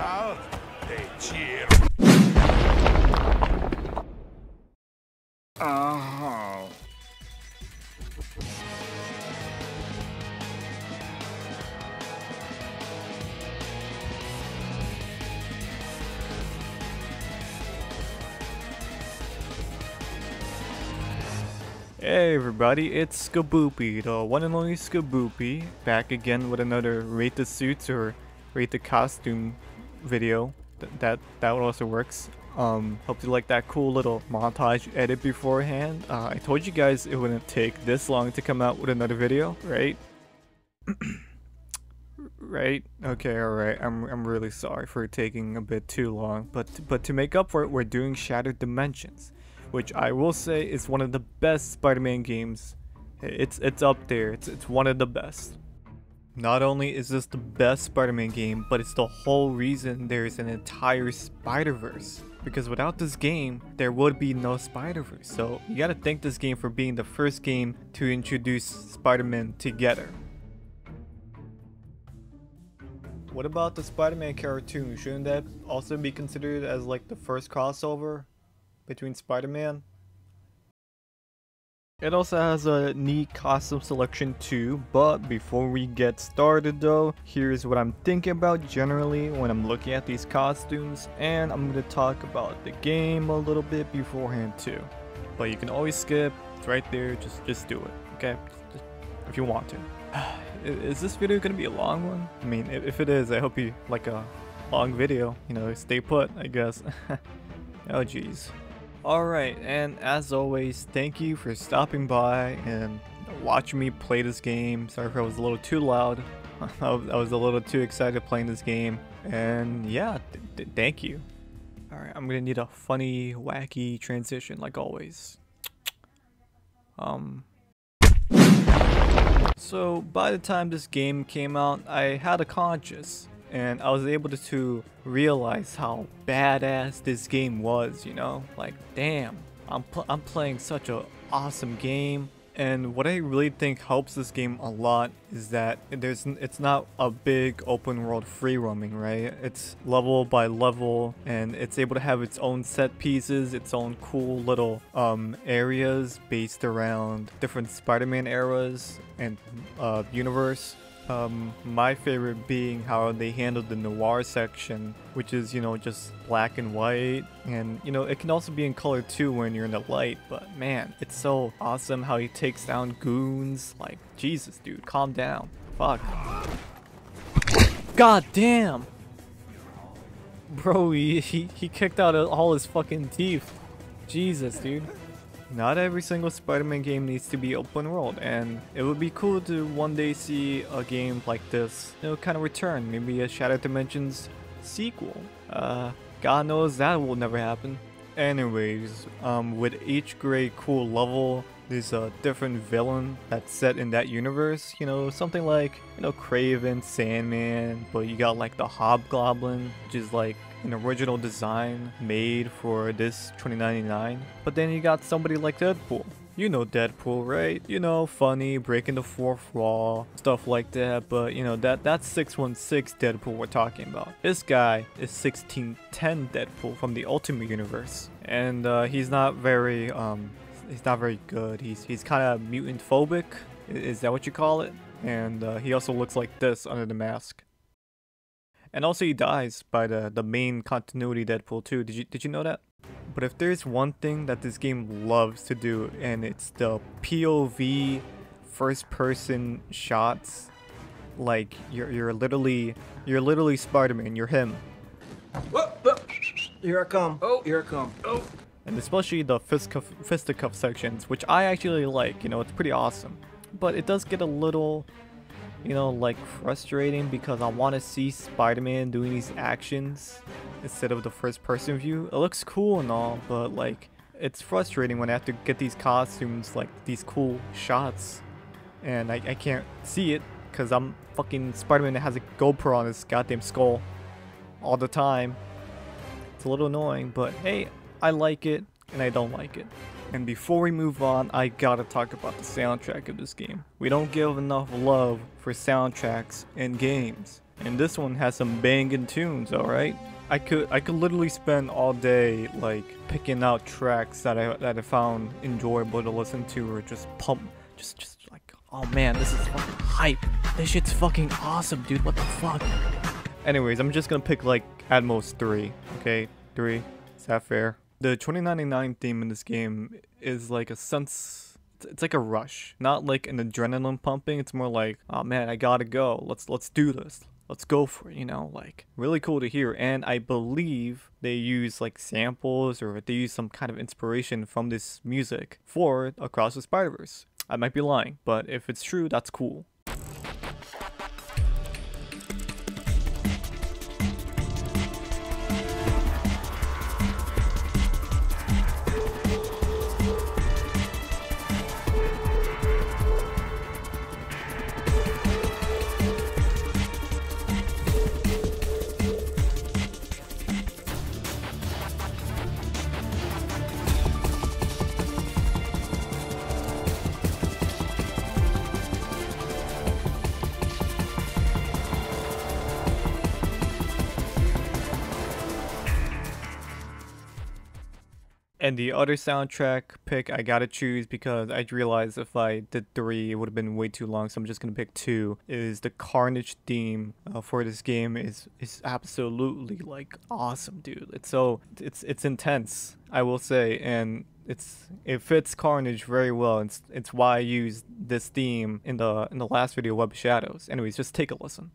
now, they cheer. Uh-huh. Hey everybody, it's Skaboopy, the one and only Skaboopy, back again with another Rate the Suits or Rate the Costume video. That also works. Hope you like that cool little montage edit beforehand. I told you guys it wouldn't take this long to come out with another video, right? Right? Okay, alright. I'm really sorry for taking a bit too long, but to make up for it, we're doing Shattered Dimensions, which I will say is one of the best Spider-Man games. It's up there. It's one of the best. Not only is this the best Spider-Man game, but it's the whole reason there's an entire Spider-Verse. Because without this game, there would be no Spider-Verse. So you gotta thank this game for being the first game to introduce Spider-Man together. What about the Spider-Man cartoon? Shouldn't that also be considered as like the first crossover between Spider-Man? It also has a neat costume selection too, but before we get started though, here's what I'm thinking about generally when I'm looking at these costumes, and I'm going to talk about the game a little bit beforehand too. But you can always skip, it's right there, just do it, okay? Just, if you want to. Is this video going to be a long one? I mean, if it is, I hope you like a long video, you know, stay put, I guess. Oh geez. Alright, and as always, thank you for stopping by and watching me play this game. Sorry if I was a little too loud. I was a little too excited playing this game. And yeah, thank you. Alright, I'm gonna need a funny, wacky transition like always. So, by the time this game came out, I had a conscience. And I was able to realize how badass this game was, you know? Like, damn, I'm playing such an awesome game. And what I really think helps this game a lot is that it's not a big open world free roaming, right? It's level by level, and it's able to have its own set pieces, its own cool little areas based around different Spider-Man eras and universe. My favorite being how they handled the noir section, which is, you know, just black and white, and you know, it can also be in color too when you're in the light, but man, it's so awesome how he takes down goons. Like, Jesus dude, calm down. Fuck. God damn! Bro, he kicked out all his fucking teeth. Jesus dude. Not every single Spider-Man game needs to be open world, and it would be cool to one day see a game like this, you know, kind of return, maybe a Shattered Dimensions sequel. God knows that will never happen. Anyways, with each great cool level, there's a different villain that's set in that universe, you know, something like, you know, Kraven, Sandman, but you got like the Hobgoblin, which is like an original design made for this $20.99. But then you got somebody like Deadpool. You know Deadpool, right? You know, funny, breaking the fourth wall, stuff like that. But you know, that's 616 Deadpool we're talking about. This guy is 1610 Deadpool from the Ultimate Universe, and he's not very good. He's kind of mutant phobic. Is that what you call it? And he also looks like this under the mask. And also he dies by the main continuity Deadpool too. Did you know that? But if there's one thing that this game loves to do, and it's the POV first person shots. Like you're literally Spider-Man, you're him. Whoa. Here I come. Oh, here I come. Oh. And especially the fisticuff sections, which I actually like, you know, it's pretty awesome. But it does get a little, you know, like frustrating, because I want to see Spider-Man doing these actions instead of the first person view. It looks cool and all, but like, it's frustrating when I have to get these costumes, like these cool shots, and I can't see it because I'm fucking Spider-Man that has a GoPro on his goddamn skull all the time. It's a little annoying, but hey, I like it and I don't like it. And before we move on, I gotta talk about the soundtrack of this game. We don't give enough love for soundtracks in games. And this one has some banging tunes, alright? I could literally spend all day like picking out tracks that I found enjoyable to listen to, or just just like, oh man, this is fucking hype. This shit's fucking awesome, dude. What the fuck? Anyways, I'm just gonna pick like at most 3. Okay, 3. Is that fair? The 2099 theme in this game is like a sense. It's like a rush, not like an adrenaline pumping. It's more like, oh man, I gotta go. Let's do this. Let's go for it, you know, like, really cool to hear. And I believe they use like samples, or they use some kind of inspiration from this music for Across the Spider-Verse. I might be lying, but if it's true, that's cool. And the other soundtrack pick I gotta choose, because I realized if I did 3 it would have been way too long, so I'm just gonna pick 2. Is the Carnage theme for this game is absolutely like awesome, dude. It's so it's intense, I will say, and it fits Carnage very well. It's why I used this theme in the last video, Web of Shadows. Anyways, just take a listen.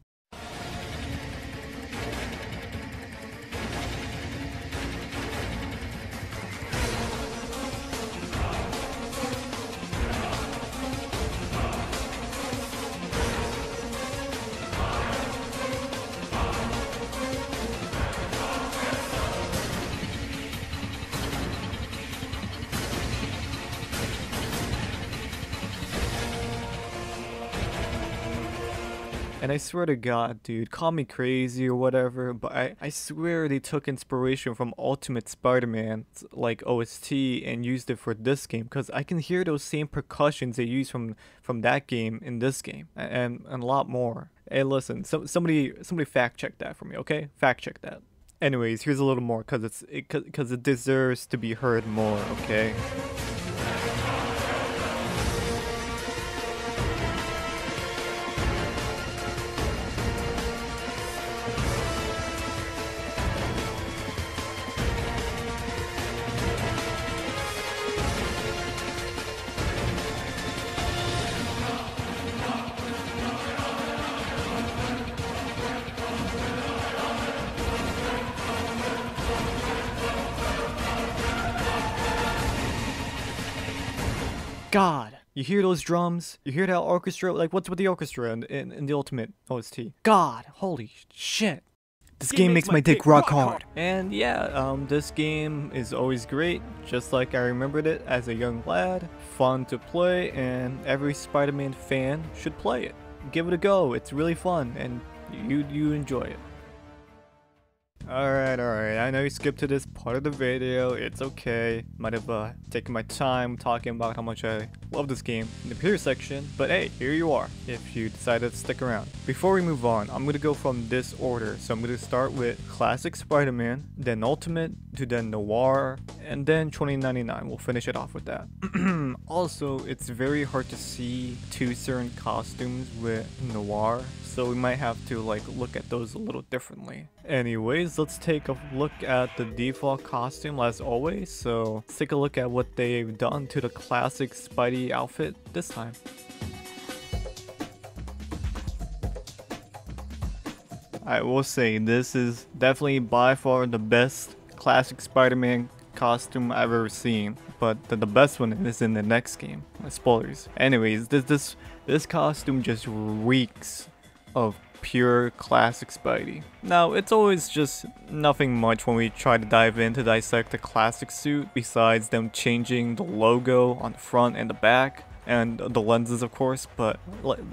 And I swear to God, dude, call me crazy or whatever, but I swear they took inspiration from Ultimate Spider-Man, like OST, and used it for this game, because I can hear those same percussions they use from that game in this game, and a lot more. Hey, listen, somebody fact check that for me, okay? Fact check that. Anyways, here's a little more, because it deserves to be heard more, okay? God, you hear those drums? You hear that orchestra? Like, what's with the orchestra in the Ultimate OST? God, holy shit. This game makes my dick rock hard. And yeah, this game is always great, just like I remembered it as a young lad. Fun to play, and every Spider-Man fan should play it. Give it a go, it's really fun, and you enjoy it. Alright, I know you skipped to this part of the video, it's okay. Might have taken my time talking about how much I love this game in the pure section, but hey, here you are, if you decided to stick around. Before we move on, I'm gonna go from this order, so I'm gonna start with Classic Spider-Man, then Ultimate, to then Noir, and then 2099, we'll finish it off with that. Also, it's very hard to see 2 certain costumes with Noir, so we might have to like look at those a little differently. Anyways, let's take a look at the default costume as always. So let's take a look at what they've done to the classic Spidey outfit this time. I will say this is definitely by far the best classic Spider-Man costume I've ever seen, but the best one is in the next game. Spoilers. Anyways, this costume just reeks of pure classic Spidey. Now, it's always just nothing much when we try to dive in to dissect the classic suit, besides them changing the logo on the front and the back, and the lenses, of course, but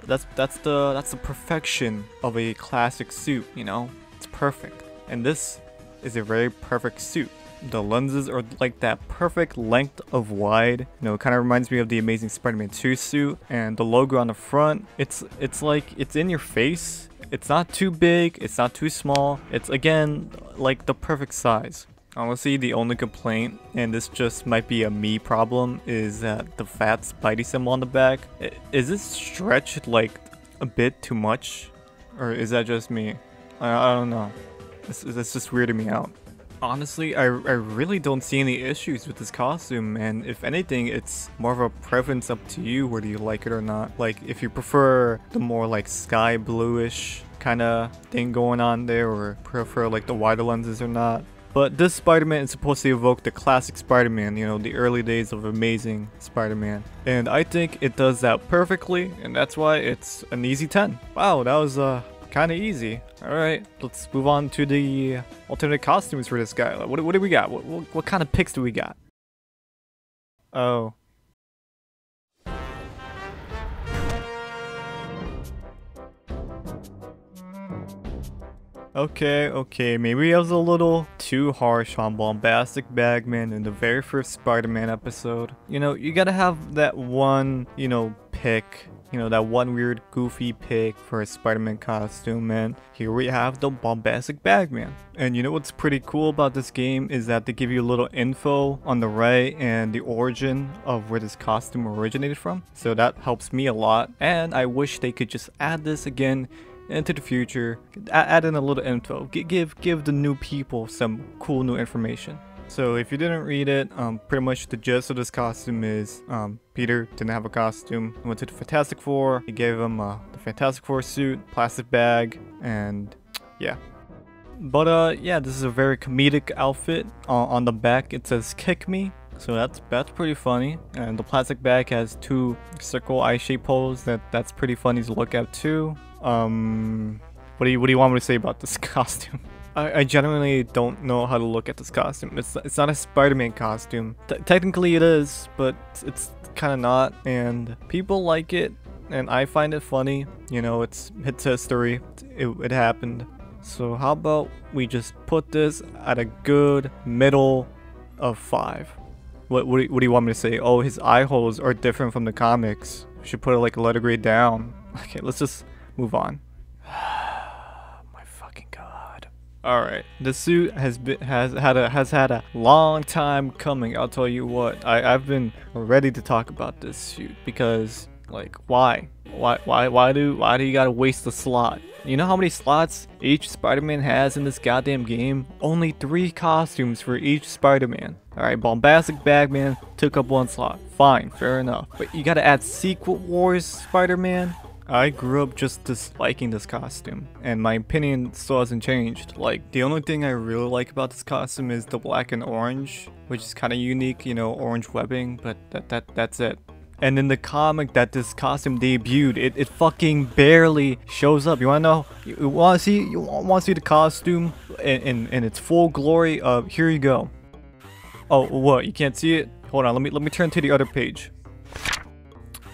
that's the perfection of a classic suit, you know? It's perfect. And this is a very perfect suit. The lenses are like that perfect length of wide, you know, it kind of reminds me of the Amazing Spider-Man 2 suit, and the logo on the front, it's like, it's in your face, It's not too big, it's not too small, it's again like the perfect size. Honestly, the only complaint, and this just might be a me problem, is that the fat Spidey symbol on the back, is this stretched like a bit too much? Or is that just me? I don't know. It's just weirding me out. Honestly, I really don't see any issues with this costume, and if anything, it's more of a preference up to you whether you like it or not. Like, if you prefer the more like sky bluish kind of thing going on there, or prefer like the wider lenses or not. But this Spider-Man is supposed to evoke the classic Spider-Man, you know, the early days of Amazing Spider-Man. And I think it does that perfectly, and that's why it's an easy 10. Wow, that was kind of easy. All right, let's move on to the alternate costumes for this guy. What do we got? What kind of picks do we got? Oh. Okay, maybe I was a little too harsh on Bombastic Bagman in the very first Spider-Man episode. You know, you gotta have that one, you know, pick. You know, that one weird goofy pick for a Spider-Man costume, and here we have the Bombastic Bagman. And you know what's pretty cool about this game is that they give you a little info on the right and the origin of where this costume originated from. So that helps me a lot, and I wish they could just add this again into the future. Add in a little info. Give the new people some cool new information. So if you didn't read it, pretty much the gist of this costume is Peter didn't have a costume. He went to the Fantastic Four. He gave him the Fantastic Four suit, plastic bag, and yeah. But yeah, this is a very comedic outfit. On the back it says "Kick Me," so that's pretty funny. And the plastic bag has two circle eye-shaped holes. That's pretty funny to look at too. What do you want me to say about this costume? I genuinely don't know how to look at this costume. It's not a Spider-Man costume. Technically it is, but it's kind of not, and people like it, and I find it funny. You know, it's history. It happened. So how about we just put this at a good middle of 5? What do you want me to say? Oh, his eye holes are different from the comics. We should put it like a letter grade down. Okay, let's just move on. Alright, the suit has had a long time coming. I'll tell you what, I've been ready to talk about this suit, because like why do you gotta waste a slot? You know how many slots each Spider-Man has in this goddamn game? Only 3 costumes for each Spider-Man. Alright, Bombastic Bagman took up 1 slot. Fine, fair enough. But you gotta add Secret Wars Spider-Man? I grew up just disliking this costume, and my opinion still hasn't changed. Like, the only thing I really like about this costume is the black and orange, which is kind of unique, you know, orange webbing, but that's it. And in the comic that this costume debuted, it fucking barely shows up. You wanna know? You wanna see the costume in its full glory? Here you go. Oh, what? You can't see it? Hold on, let me turn to the other page.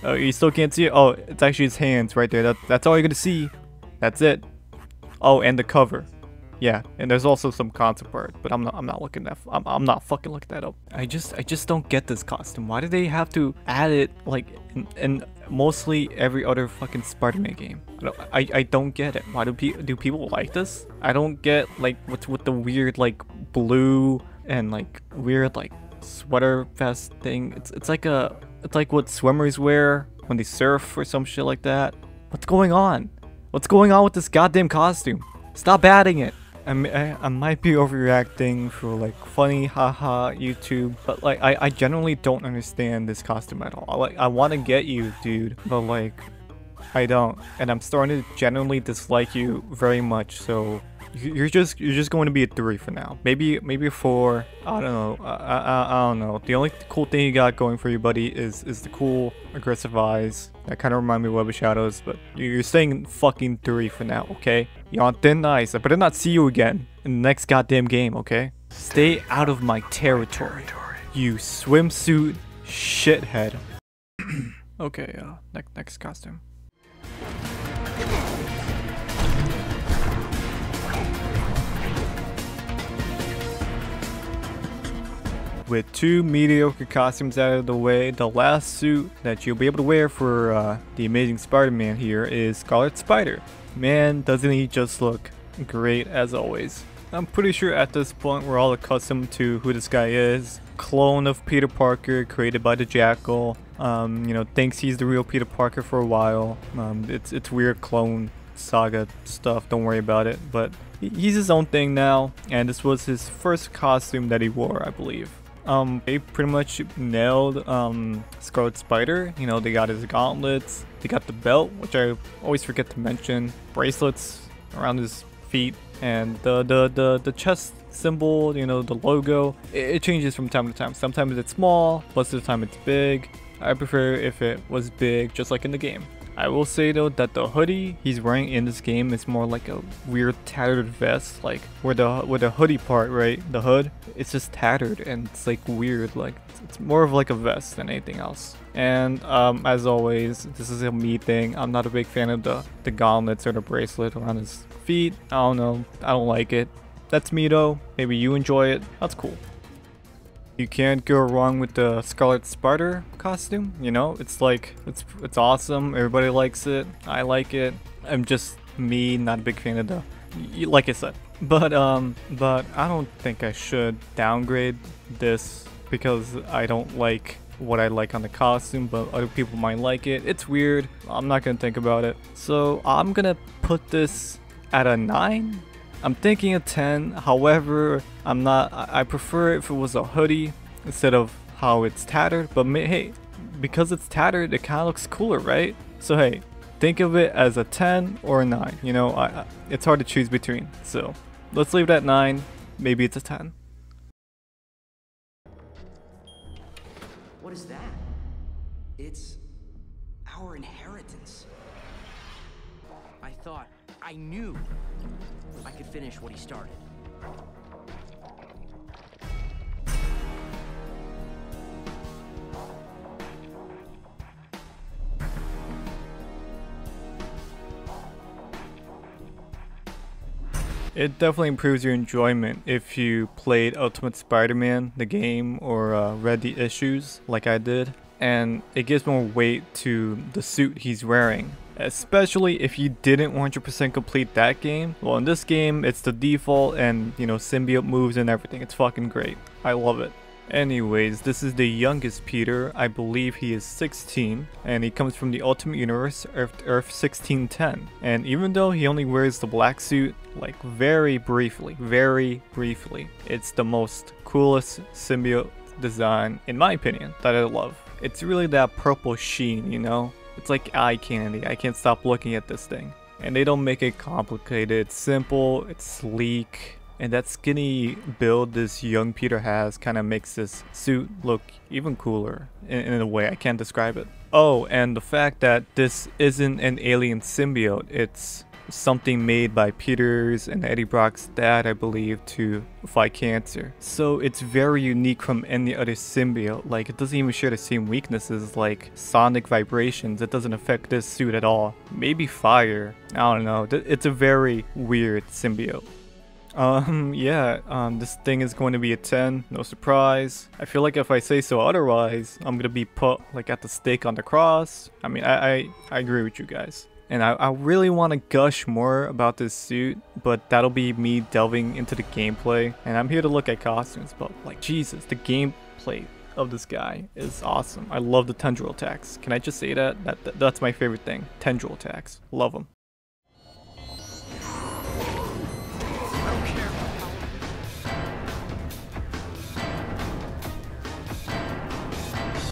Oh, you still can't see it? Oh, it's actually his hands right there. That's all you're gonna see. That's it. Oh, and the cover. Yeah, and there's also some concept art, but I'm not looking that. I'm not fucking looking that up. I just don't get this costume. Why do they have to add it like in mostly every other fucking Spider-Man game? I don't get it. Why do people like this? I don't get like what's with the weird like blue and like weird like sweater vest thing. It's like what swimmers wear when they surf or some shit like that. What's going on? What's going on with this goddamn costume? Stop adding it. I might be overreacting for like funny haha YouTube, but like I generally don't understand this costume at all. Like I want to get you, dude, but like I don't, and I'm starting to generally dislike you very much. So you're just going to be a 3 for now. Maybe a 4. I don't know. I don't know. The only cool thing you got going for you, buddy, is the cool aggressive eyes that kind of remind me of Web of Shadows. But you're staying fucking 3 for now, okay? You're on thin ice. I better not see you again in the next goddamn game, okay? Stay out of my territory. You swimsuit shithead. Okay, next costume. With 2 mediocre costumes out of the way, the last suit that you'll be able to wear for the Amazing Spider-Man here is Scarlet Spider. Man, doesn't he just look great as always. I'm pretty sure at this point we're all accustomed to who this guy is. Clone of Peter Parker created by the Jackal. You know, thinks he's the real Peter Parker for a while. It's weird clone saga stuff, don't worry about it. But he's his own thing now, and this was his first costume that he wore, I believe. They pretty much nailed Scarlet Spider. You know, they got his gauntlets, they got the belt, which I always forget to mention, bracelets around his feet, and the chest symbol, you know, the logo. It changes from time to time. Sometimes it's small, most of the time it's big. I prefer if it was big, just like in the game. I will say though that the hoodie he's wearing in this game is more like a weird tattered vest, like where the hoodie part, right, the hood, it's just tattered and it's like weird, like it's more of like a vest than anything else. And as always, this is a me thing. I'm not a big fan of the gauntlets or the bracelet around his feet. I don't know, I don't like it. That's me though. Maybe you enjoy it. That's cool. You can't go wrong with the Scarlet Spider costume, you know? It's like, it's awesome, everybody likes it, I like it. I'm just me, not a big fan of the, like I said. But I don't think I should downgrade this because I don't like what I like on the costume, but other people might like it. It's weird, I'm not gonna think about it. So I'm gonna put this at a 9. I'm thinking a 10, however, I prefer if it was a hoodie instead of how it's tattered, but hey, because it's tattered, it kind of looks cooler, right? So hey, think of it as a 10 or a 9, you know, it's hard to choose between, so let's leave it at 9, maybe it's a 10. What is that? It's our inheritance. I thought, I knew. I could finish what he started. It definitely improves your enjoyment if you played Ultimate Spider-Man, the game, or read the issues like I did. And it gives more weight to the suit he's wearing. Especially if you didn't 100% complete that game. Well, in this game, it's the default and, you know, symbiote moves and everything. It's fucking great. I love it. Anyways, this is the youngest Peter. I believe he is 16, and he comes from the Ultimate Universe, Earth 1610. And even though he only wears the black suit, like, very briefly, it's the most coolest symbiote design, in my opinion, that I love. It's really that purple sheen, you know? It's like eye candy. I can't stop looking at this thing. And they don't make it complicated. It's simple, it's sleek, and that skinny build this young Peter has kind of makes this suit look even cooler in a way. I can't describe it. Oh, and the fact that this isn't an alien symbiote, it's something made by Peter's and Eddie Brock's dad, I believe, to fight cancer. So it's very unique from any other symbiote. Like, it doesn't even share the same weaknesses, like sonic vibrations. It doesn't affect this suit at all. Maybe fire, I don't know. It's a very weird symbiote. This thing is going to be a 10, no surprise. I feel like if I say so otherwise, I'm gonna be put like at the stake on the cross. I mean, I agree with you guys. And I really want to gush more about this suit, but that'll be me delving into the gameplay. And I'm here to look at costumes, but like, Jesus, the gameplay of this guy is awesome. I love the tendril attacks. Can I just say that? That's my favorite thing. Tendril attacks. Love them.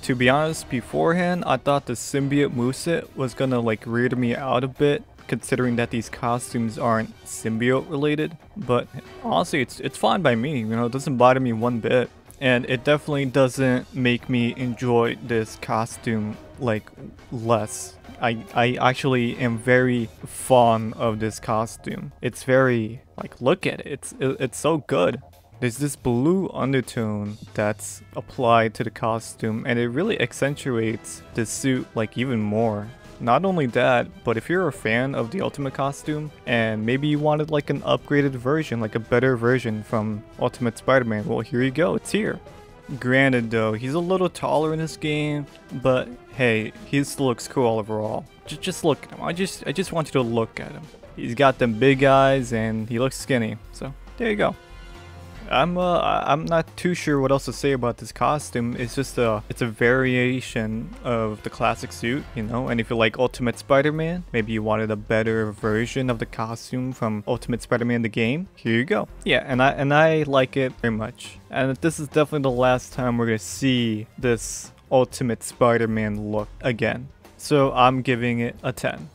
To be honest, beforehand, I thought the symbiote moveset was gonna like weird me out a bit, considering that these costumes aren't symbiote related. But honestly, it's fine by me, you know, it doesn't bother me one bit. And it definitely doesn't make me enjoy this costume like less. I actually am very fond of this costume. It's very, like, look at it, it's so good. There's this blue undertone that's applied to the costume, and it really accentuates the suit like even more. Not only that, but if you're a fan of the Ultimate costume and maybe you wanted like an upgraded version, like a better version from Ultimate Spider-Man, well, here you go, it's here. Granted though, he's a little taller in this game, but hey, he still looks cool overall. Just look at him. I just want you to look at him. He's got them big eyes and he looks skinny. So there you go. I'm not too sure what else to say about this costume. It's just it's a variation of the classic suit, you know. And if you like Ultimate Spider-Man, maybe you wanted a better version of the costume from Ultimate Spider-Man the game. Here you go. Yeah, and I like it very much. And this is definitely the last time we're gonna see this Ultimate Spider-Man look again. So I'm giving it a 10.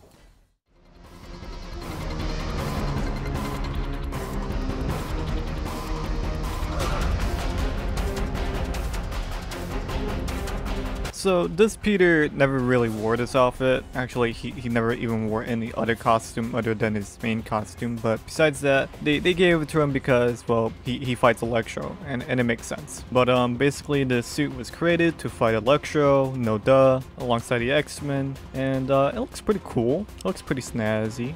So this Peter never really wore this outfit. Actually, he never even wore any other costume other than his main costume. But besides that, they gave it to him because, well, he fights Electro, and it makes sense. But basically, the suit was created to fight Electro, no duh, alongside the X-Men, and it looks pretty cool. It looks pretty snazzy.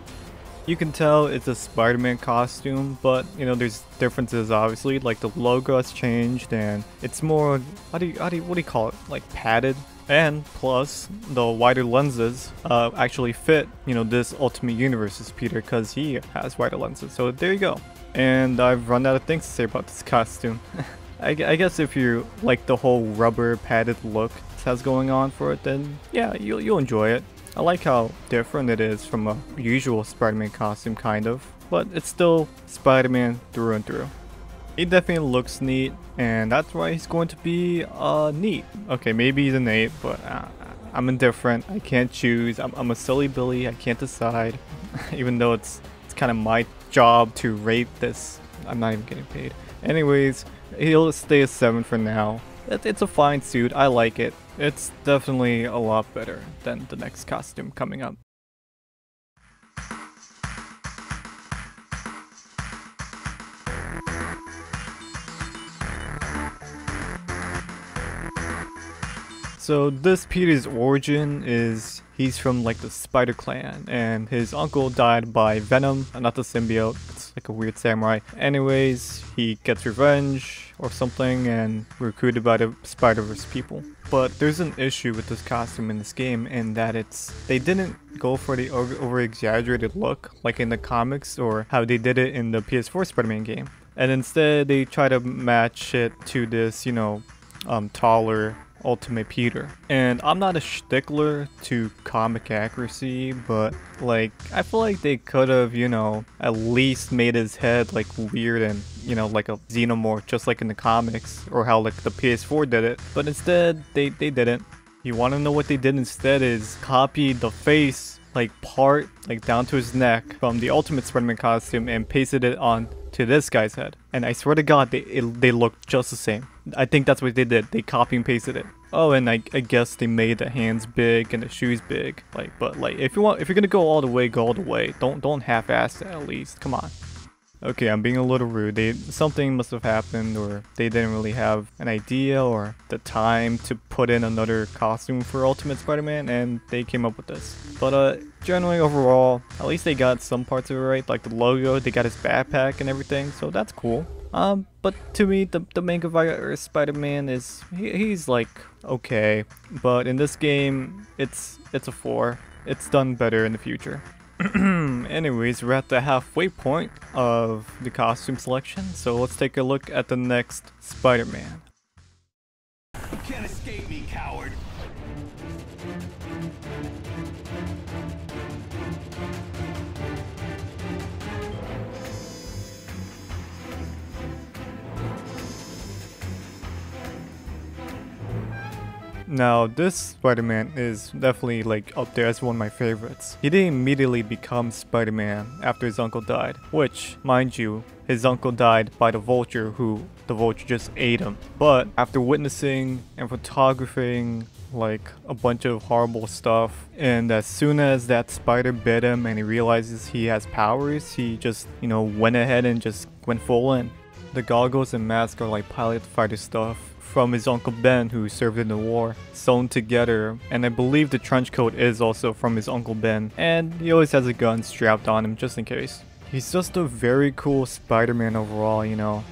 You can tell it's a Spider-Man costume, but you know there's differences obviously. Like the logo has changed, and it's more what do you call it? Like padded. And plus, the wider lenses actually fit this Ultimate Universe's Peter because he has wider lenses. So there you go. And I've run out of things to say about this costume. I guess if you like the whole rubber padded look that's going on for it, then yeah, you'll enjoy it. I like how different it is from a usual Spider-Man costume, kind of, but it's still Spider-Man through and through. He definitely looks neat, and that's why he's going to be neat. Okay, maybe he's an 8, but I'm indifferent. I can't choose. I'm a silly Billy. I can't decide, even though it's kind of my job to rate this. I'm not even getting paid. Anyways, he'll stay a 7 for now. It's a fine suit. I like it. It's definitely a lot better than the next costume coming up. So this Peter's origin is he's from like the Spider Clan, and his uncle died by Venom, not the symbiote. It's like a weird samurai. Anyways, he gets revenge or something and recruited by the Spider-Verse people. But there's an issue with this costume in this game in that they didn't go for the over-exaggerated look like in the comics or how they did it in the PS4 Spider-Man game. And instead they try to match it to this, taller Ultimate Peter. And I'm not a stickler to comic accuracy, but like I feel like they could have, at least made his head like weird and like a xenomorph, just like in the comics or how like the PS4 did it. But instead they didn't. You want to know what they did instead is copy the face part down to his neck from the Ultimate Spider-Man costume and pasted it on to this guy's head. And I swear to God, they look just the same. I think that's what they did. They copy and pasted it. Oh, and I guess they made the hands big and the shoes big. But if you're gonna go all the way, go all the way. Don't half-ass it at least. Come on. Okay, I'm being a little rude. Something must have happened, or they didn't really have an idea or the time to put in another costume for Ultimate Spider-Man, and they came up with this. But generally overall, at least they got some parts of it right, like the logo. They got his backpack and everything, so that's cool. But to me, the manga virus Spider-Man is he's like okay, but in this game, it's a 4. It's done better in the future. Anyways, we're at the halfway point of the costume selection, so let's take a look at the next Spider-Man. You can't escape me, coward. Now, this Spider-Man is definitely like up there as one of my favorites. He didn't immediately become Spider-Man after his uncle died, which, mind you, his uncle died by the Vulture, who the Vulture just ate him. But after witnessing and photographing like a bunch of horrible stuff, and as soon as that spider bit him and he realizes he has powers, he just, went ahead and just went full in. The goggles and mask are like pilot fighter stuff from his Uncle Ben, who served in the war, sewn together, and I believe the trench coat is also from his Uncle Ben, and he always has a gun strapped on him just in case. He's just a very cool Spider-Man overall,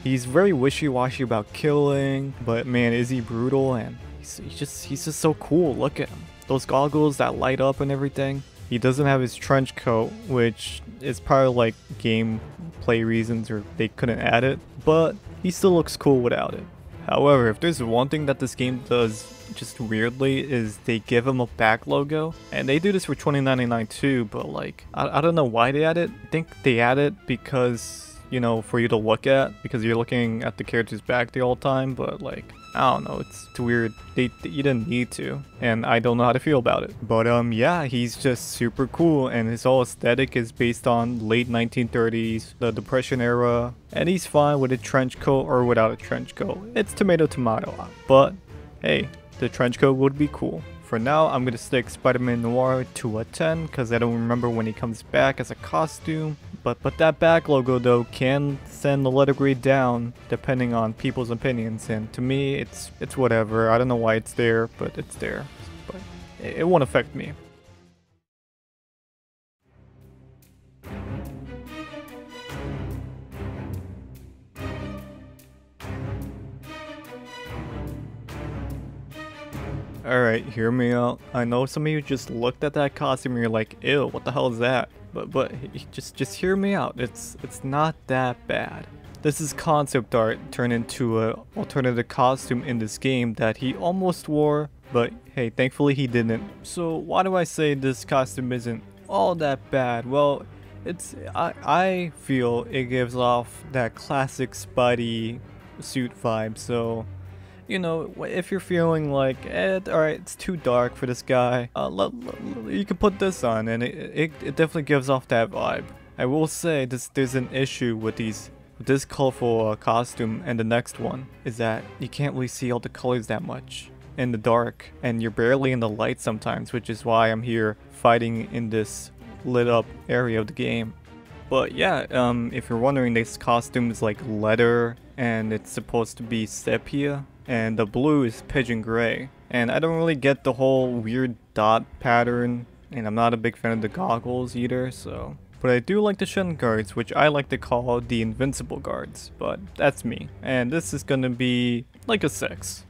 He's very wishy-washy about killing, but man, is he brutal, and he's just so cool. Look at him. Those goggles that light up and everything. He doesn't have his trench coat, which is probably like gameplay reasons or they couldn't add it, but he still looks cool without it. However, if there's one thing that this game does just weirdly is they give him a back logo, and they do this for $20.99 too, but like I don't know why they add it. I think they add it because, you know, for you to look at, because you're looking at the character's back the whole time, but like I don't know, it's weird. You didn't need to, and I don't know how to feel about it. But yeah, he's just super cool, and his whole aesthetic is based on late 1930s, the Depression era, and he's fine with a trench coat or without a trench coat. It's tomato tomato, but hey, the trench coat would be cool. For now, I'm gonna stick Spider-Man Noir to a 10 because I don't remember when he comes back as a costume. But that back logo though can send the letter grade down depending on people's opinions, and to me it's whatever. I don't know why it's there, but it's there. But it won't affect me. Alright, hear me out. I know some of you just looked at that costume and you're like, ew, what the hell is that? But just hear me out. It's not that bad. This is concept art turned into an alternative costume in this game that he almost wore, but hey, thankfully he didn't. So why do I say this costume isn't all that bad? Well, I feel it gives off that classic Spidey suit vibe, so you know, if you're feeling like, alright, it's too dark for this guy, you can put this on, and it definitely gives off that vibe. I will say there's an issue with this colorful costume, and the next one is that you can't really see all the colors that much in the dark, and you're barely in the light sometimes, which is why I'm here fighting in this lit up area of the game. But yeah, if you're wondering, this costume is like leather, and it's supposed to be sepia, and the blue is pigeon gray, and I don't really get the whole weird dot pattern, and I'm not a big fan of the goggles either, so. But I do like the Shen guards, which I like to call the invincible guards, but that's me, and this is gonna be like a 6.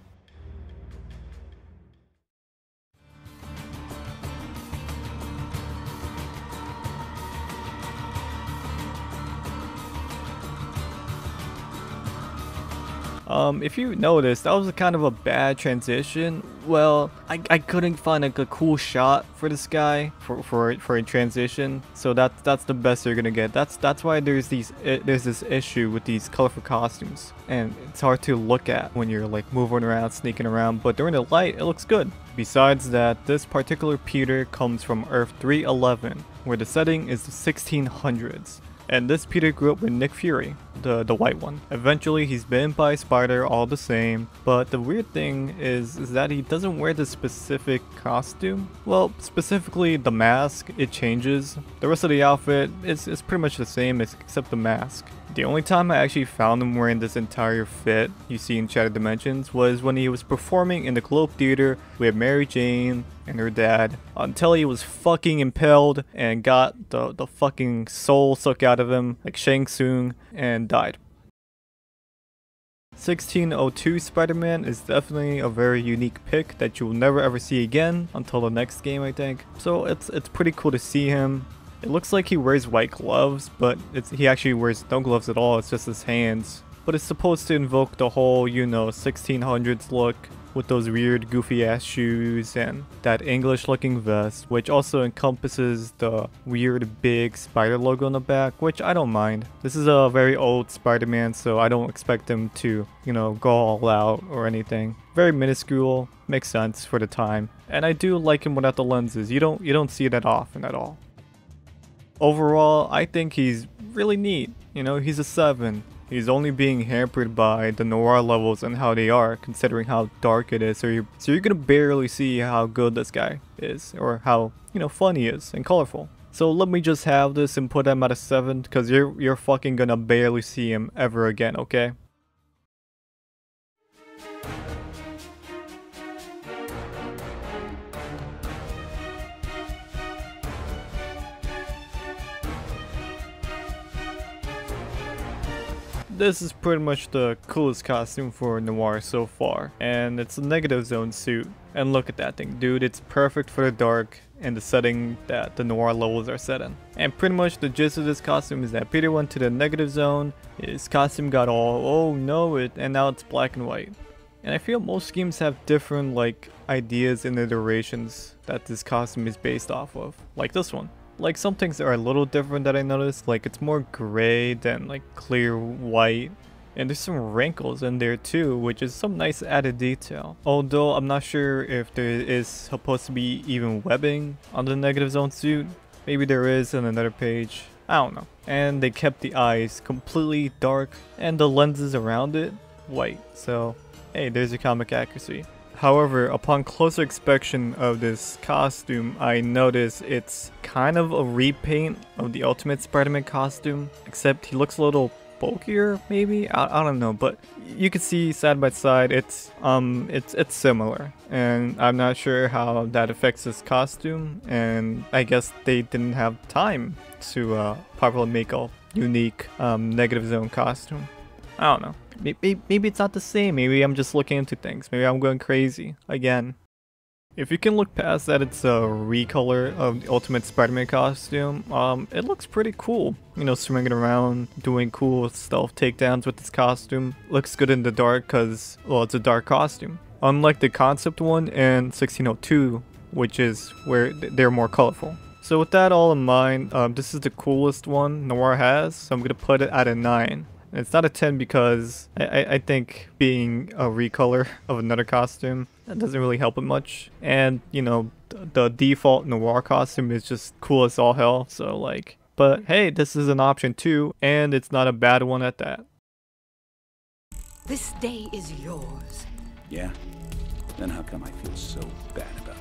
If you noticed, that was kind of a bad transition. Well, I couldn't find like a cool shot for this guy for a transition. So that's the best you're gonna get. That's why there's this issue with these colorful costumes, and it's hard to look at when you're like moving around, sneaking around. But during the light, it looks good. Besides that, this particular Peter comes from Earth 311, where the setting is the 1600s. And this Peter grew up with Nick Fury, the white one. Eventually he's bitten by a spider all the same, but the weird thing is that he doesn't wear the specific costume. Well, specifically the mask, it changes. The rest of the outfit is pretty much the same except the mask. The only time I actually found him wearing this entire fit you see in Shattered Dimensions was when he was performing in the Globe Theater with Mary Jane and her dad, until he was fucking impaled and got the fucking soul sucked out of him like Shang Tsung and died. 1602 Spider-Man is definitely a very unique pick that you will never ever see again until the next game, I think. So it's pretty cool to see him. It looks like he wears white gloves, but he actually wears no gloves at all, it's just his hands. But it's supposed to invoke the whole, you know, 1600s look with those weird goofy ass shoes and that English looking vest, which also encompasses the weird big spider logo on the back, which I don't mind. This is a very old Spider-Man, so I don't expect him to, you know, go all out or anything. Very minuscule, makes sense for the time. And I do like him without the lenses, you don't see that often at all. Overall, I think he's really neat. You know, he's a 7. He's only being hampered by the noir levels and how they are, considering how dark it is. So you're gonna barely see how good this guy is, or how, you know, fun he is and colorful. So let me just have this and put him at a 7, because you're fucking gonna barely see him ever again, okay? This is pretty much the coolest costume for Noir so far, and it's a negative zone suit. And look at that thing, dude, it's perfect for the dark and the setting that the Noir levels are set in. And pretty much the gist of this costume is that Peter went to the negative zone, his costume got all, oh no, and now it's black and white. And I feel most games have different ideas and iterations that this costume is based off of, like this one. Like some things are a little different that I noticed, like it's more gray than clear white. And there's some wrinkles in there too, which is some nice added detail. Although I'm not sure if there is supposed to be even webbing on the negative zone suit. Maybe there is on another page, I don't know. And they kept the eyes completely dark and the lenses around it white. So hey, there's your comic accuracy. However, upon closer inspection of this costume, I notice it's kind of a repaint of the Ultimate Spider-Man costume, except he looks a little bulkier, maybe? I don't know, but you can see side by side, it's similar, and I'm not sure how that affects this costume, and I guess they didn't have time to properly make a unique negative zone costume. I don't know. Maybe it's not the same, maybe I'm just looking into things, maybe I'm going crazy, again. If you can look past that it's a recolor of the Ultimate Spider-Man costume, it looks pretty cool. You know, swinging around, doing cool stealth takedowns with this costume. Looks good in the dark because, well, it's a dark costume. Unlike the concept one and 1602, which is where they're more colorful. So with that all in mind, this is the coolest one Noir has, so I'm going to put it at a 9. It's not a 10 because I think being a recolor of another costume, that doesn't really help it much. And, you know, the default Noir costume is just cool as all hell. So but hey, this is an option too, and it's not a bad one at that. This day is yours. Yeah? Then how come I feel so bad about it?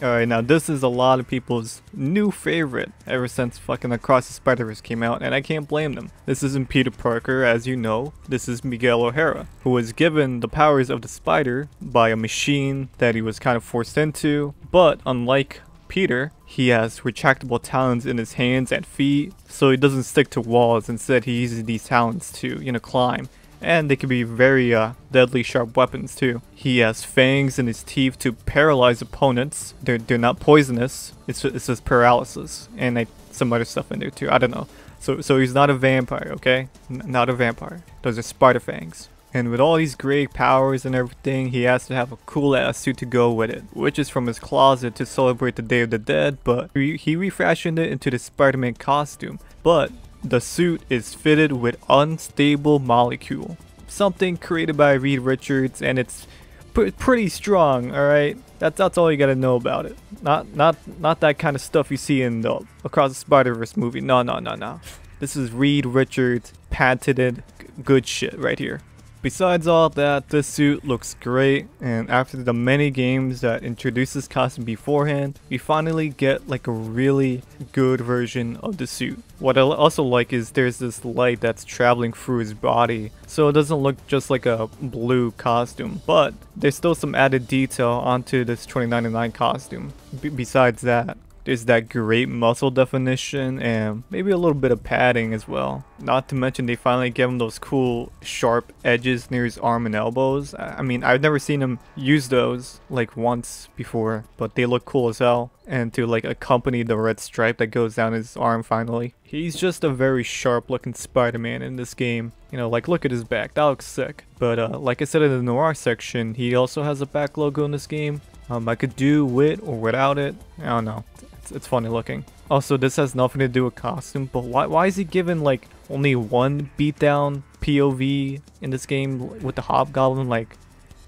Alright, now this is a lot of people's new favorite ever since fucking Across the Spider-Verse came out, and I can't blame them. This isn't Peter Parker, as you know. This is Miguel O'Hara, who was given the powers of the spider by a machine that he was kind of forced into, but unlike Peter, he has retractable talons in his hands and feet, so he doesn't stick to walls. Instead, he uses these talons to, you know, climb. And they can be very deadly sharp weapons too. He has fangs in his teeth to paralyze opponents. They're not poisonous. It's just paralysis and some other stuff in there too. I don't know. So he's not a vampire, okay? Not a vampire. Those are spider fangs. And with all these great powers and everything, he has to have a cool ass suit to go with it, which is from his closet to celebrate the Day of the Dead. But he refashioned it into the Spider-Man costume. But the suit is fitted with Unstable Molecule, something created by Reed Richards, and it's pretty strong. All right, that's all you gotta know about it. Not that kind of stuff you see in the Across the Spider-Verse movie. No. This is Reed Richards patented good shit right here. Besides all that, this suit looks great, and after the many games that introduced this costume beforehand, we finally get a really good version of the suit. What I also like is there's this light that's traveling through his body, so it doesn't look just like a blue costume, but there's still some added detail onto this $20.99 costume. Besides that, there's that great muscle definition and maybe a little bit of padding as well. Not to mention they finally gave him those cool sharp edges near his arm and elbows. I mean, I've never seen him use those once before, but they look cool as hell. And to accompany the red stripe that goes down his arm finally. He's just a very sharp looking Spider-Man in this game. You know, look at his back, that looks sick. But like I said in the Noir section, he also has a back logo in this game. I could do with or without it, I don't know. It's funny looking. Also, this has nothing to do with costume, but why is he given only one beatdown POV in this game with the Hobgoblin?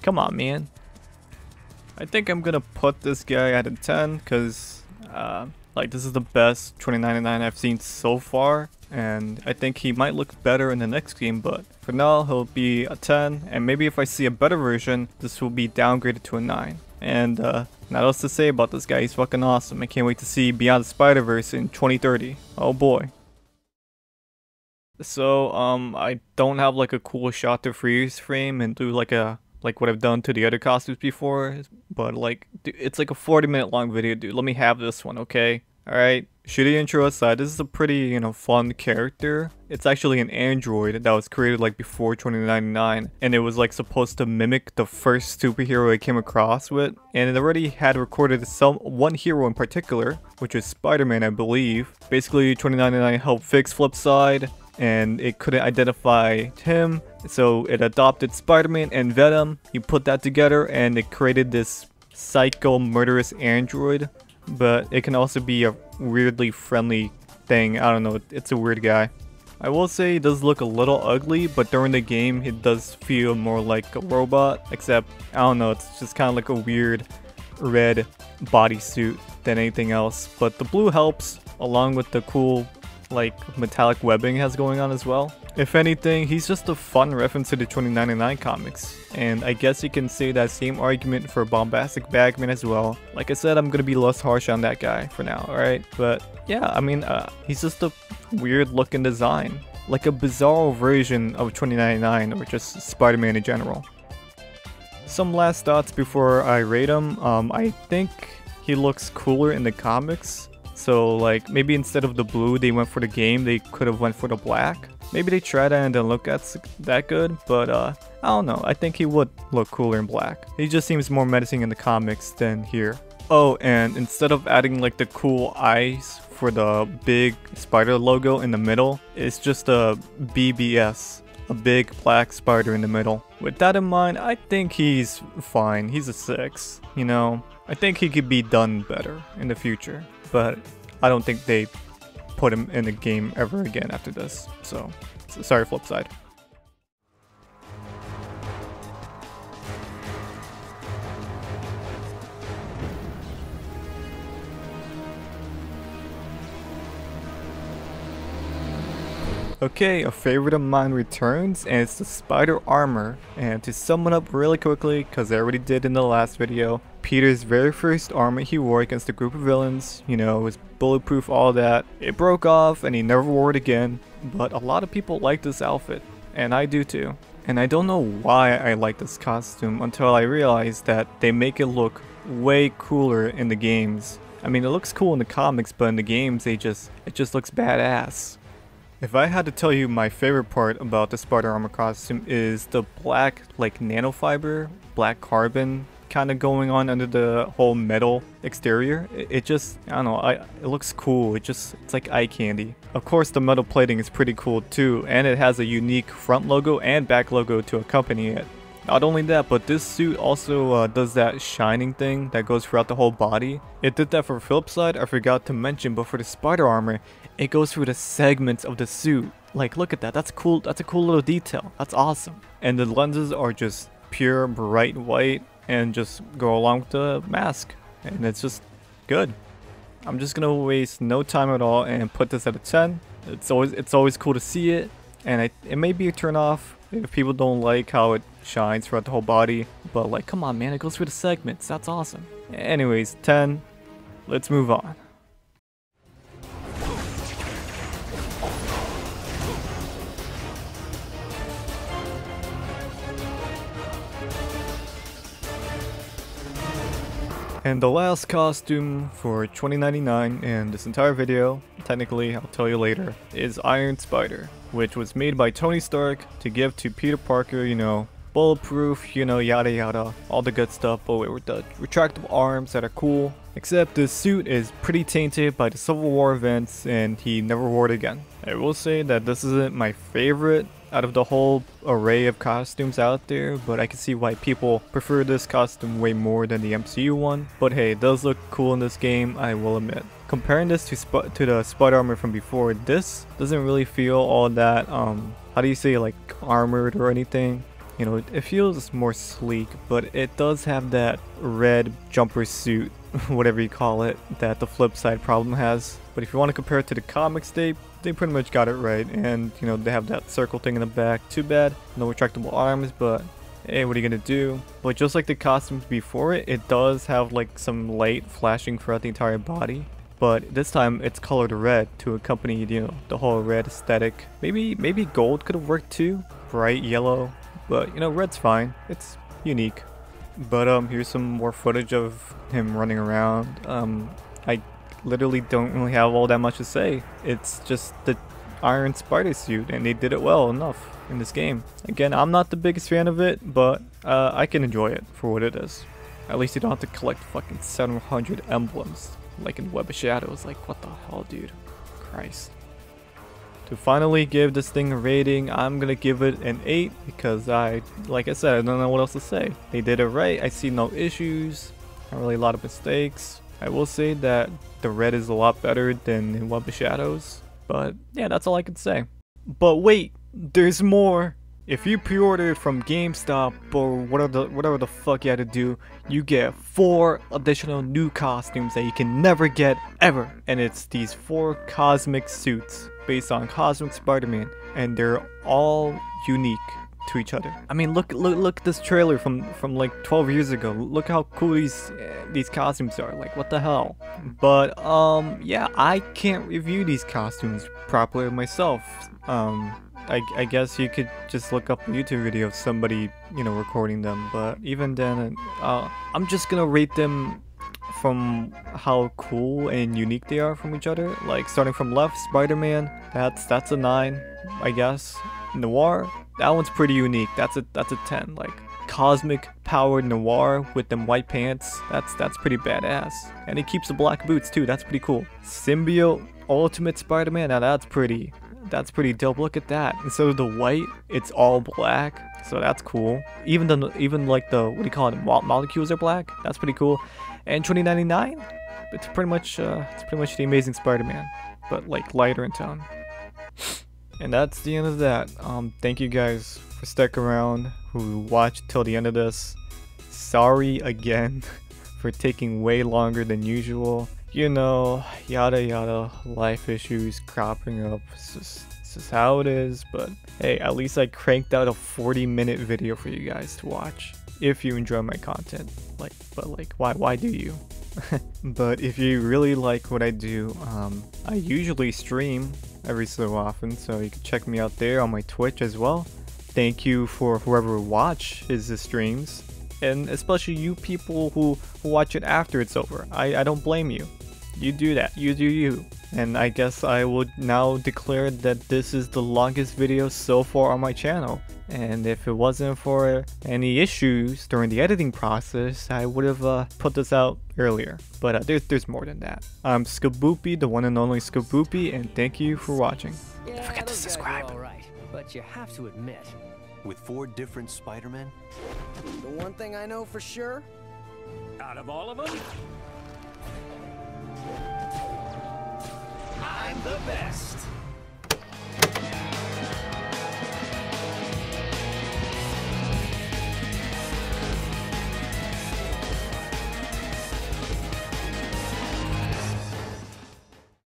Come on, man. I think I'm gonna put this guy at a 10 because this is the best $20.99 I've seen so far, and I think he might look better in the next game, but for now he'll be a 10, and maybe if I see a better version this will be downgraded to a 9. And not else to say about this guy, he's fucking awesome. I can't wait to see Beyond the Spider-Verse in 2030. Oh boy. So I don't have a cool shot to freeze frame and do a like what I've done to the other costumes before, but like, dude, it's like a 40-minute long video, dude. Let me have this one, okay? Alright, shitty intro aside, this is a pretty, you know, fun character. It's actually an android that was created like before 2099, and it was like supposed to mimic the first superhero it came across with, and it already had recorded one hero in particular, which is Spider-Man, I believe. Basically, 2099 helped fix Flipside, and it couldn't identify him, so it adopted Spider-Man and Venom. You put that together and it created this psycho murderous android, but it can also be a weirdly friendly thing. I don't know, it's a weird guy. I will say it does look a little ugly, but during the game it does feel more like a robot, except, I don't know, it's just kind of like a weird red bodysuit than anything else. But the blue helps, along with the cool like metallic webbing has going on as well. If anything, he's just a fun reference to the 2099 comics, and I guess you can say that same argument for Bombastic Bagman as well. Like I said, I'm gonna be less harsh on that guy for now, alright? But yeah, I mean, he's just a weird looking design, like a bizarre version of 2099 or just Spider-Man in general. Some last thoughts before I rate him. I think he looks cooler in the comics. So like, maybe instead of the blue they went for the game, they could have went for the black. Maybe they tried that and didn't look that good, but I don't know. I think he would look cooler in black. He just seems more menacing in the comics than here. Oh, and instead of adding like the cool eyes for the big spider logo in the middle, it's just a BBS, a big black spider in the middle. With that in mind, I think he's fine. He's a 6, you know. I think he could be done better in the future, but I don't think they put him in the game ever again after this, so sorry Flipside. Okay, a favorite of mine returns, and it's the spider armor. And to sum it up really quickly, because I already did in the last video, Peter's very first armor he wore against a group of villains, you know, it was bulletproof, all that. It broke off and he never wore it again, but a lot of people like this outfit, and I do too. And I don't know why I like this costume until I realized that they make it look way cooler in the games. I mean, it looks cool in the comics, but in the games it just looks badass. If I had to tell you my favorite part about the spider armor costume is the black, like nanofiber, black carbon kind of going on under the whole metal exterior. It just, I don't know, it looks cool. It's like eye candy. Of course the metal plating is pretty cool too, and it has a unique front logo and back logo to accompany it. Not only that, but this suit also does that shining thing that goes throughout the whole body. It did that for Flipside, I forgot to mention, but for the spider armor, it goes through the segments of the suit. Like, look at that, that's cool, that's a cool little detail, that's awesome. And the lenses are just pure bright white and just go along with the mask, and it's just good. I'm just gonna waste no time at all and put this at a 10. It's always cool to see it, and it may be a turn off if people don't like how it shines throughout the whole body, but like, come on man, it goes through the segments, that's awesome. Anyways, 10, let's move on. And the last costume for 2099 in this entire video, technically I'll tell you later, is Iron Spider, which was made by Tony Stark to give to Peter Parker, you know, bulletproof, you know, yada yada, all the good stuff, but with the retractable arms that are cool. Except this suit is pretty tainted by the Civil War events and he never wore it again. I will say that this isn't my favorite out of the whole array of costumes out there, but I can see why people prefer this costume way more than the MCU one. But hey, it does look cool in this game, I will admit. Comparing this to the spider armor from before, this doesn't really feel all that, how do you say, like armored or anything. You know, it feels more sleek, but it does have that red jumper suit, whatever you call it, that the Flipside problem has. But if you want to compare it to the comics, they pretty much got it right, and you know, they have that circle thing in the back. Too bad no retractable arms, but hey, what are you gonna do? But just like the costumes before it, it does have like some light flashing throughout the entire body, but this time it's colored red to accompany, you know, the whole red aesthetic. Maybe gold could have worked too, bright yellow, but you know, red's fine. It's unique. But here's some more footage of him running around. I literally don't really have all that much to say. It's just the Iron Spider suit, and they did it well enough in this game. Again, I'm not the biggest fan of it, but I can enjoy it for what it is. At least you don't have to collect fucking 700 emblems like in Web of Shadows. Like, what the hell, dude? Christ. To finally give this thing a rating, I'm gonna give it an 8 because like I said, I don't know what else to say. They did it right. I see no issues, not really a lot of mistakes. I will say that the red is a lot better than in Web of Shadows, but yeah, that's all I can say. But wait, there's more! If you pre-order it from GameStop or whatever the fuck you had to do, you get 4 additional new costumes that you can never get ever. And it's these 4 cosmic suits based on Cosmic Spider-Man, and they're all unique to each other. I mean, look at this trailer from like 12 years ago. Look how cool these costumes are. Like, what the hell? But yeah, I can't review these costumes properly myself. I guess you could just look up a YouTube video of somebody, you know, recording them, but even then, I'm just gonna rate them from how cool and unique they are from each other. Like, starting from left, Spider-Man, that's a 9, I guess. Noir, that one's pretty unique, that's a 10, like, cosmic powered noir with them white pants, that's pretty badass. And he keeps the black boots too, that's pretty cool. Symbiote Ultimate Spider-Man, now that's pretty dope. Look at that. Instead of the white, it's all black, so that's cool. Even like the, what do you call it, molecules are black. That's pretty cool. And 2099, it's pretty much the Amazing Spider-Man, but like lighter in tone. And that's the end of that. Thank you guys for sticking around, who watched till the end of this. Sorry again for taking way longer than usual. You know, yada yada, life issues cropping up, it's just how it is, but hey, at least I cranked out a 40-minute video for you guys to watch, if you enjoy my content, but why do you? But if you really like what I do, I usually stream every so often, so you can check me out there on my Twitch as well. Thank you for whoever watches the streams, and especially you people who watch it after it's over. I don't blame you. You do that. You do you. And I guess I would now declare that this is the longest video so far on my channel. And if it wasn't for any issues during the editing process, I would have put this out earlier. But there's more than that. I'm Skaboopy, the one and only Skaboopy, and thank you for watching. Yeah, don't forget to subscribe. All right, but you have to admit, with 4 different Spider-Men? The one thing I know for sure, out of all of them, I'm the best.